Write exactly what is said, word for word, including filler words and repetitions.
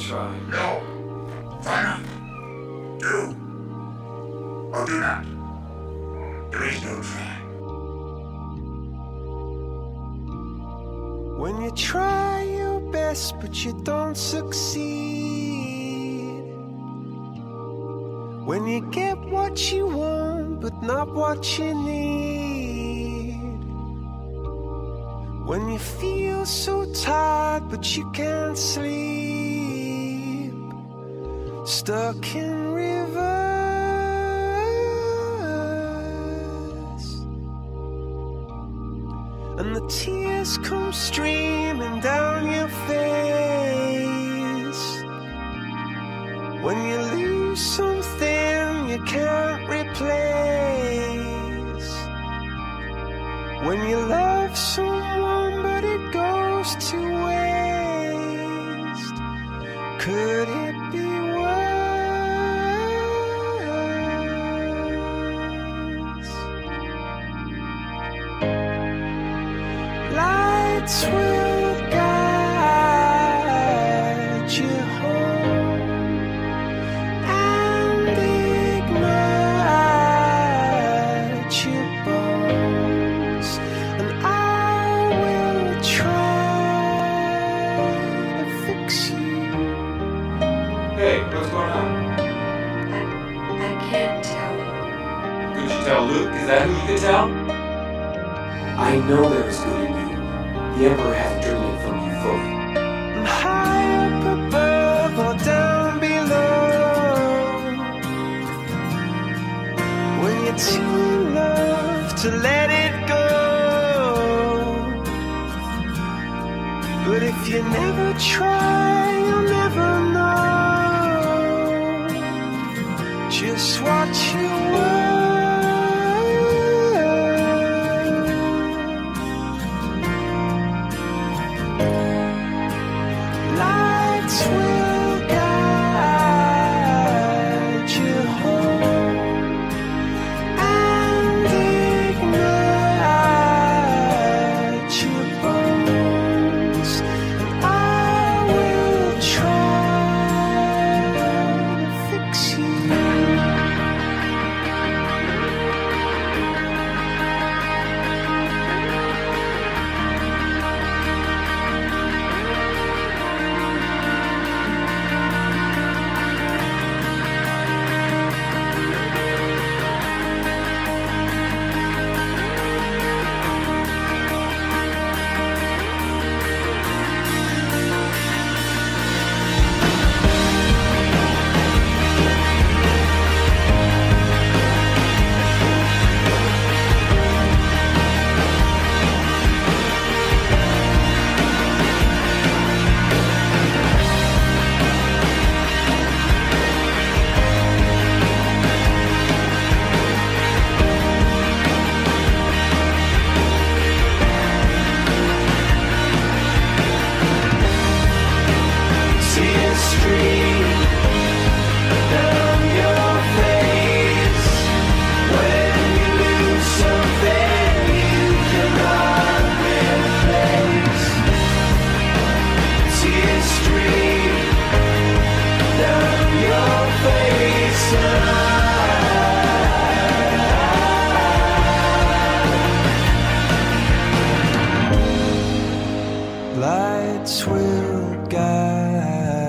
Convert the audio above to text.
try. No. Fire. Do. Or do not. There is no try. When you try your best, but you don't succeed. When you get what you want, but not what you need. When you feel so tired, but you can't sleep. Stuck in reverse. And the tears come streaming down your face. When you lose something you can't replace. When you love someone but it goes to waste. Could it be will guide you home and ignite your bones, and I will try to fix you. Hey, what's going on? I, I can't tell. Could you tell Luke? Is that who you could tell? I know there is good in you. The Emperor hath driven it from you fully. I'm high up above or down below. When you're too in love to let it go. But if you never try, you'll never know. Just watch your world. Will guide you home and ignite your bones, and I will try to fix you. Lights will guide.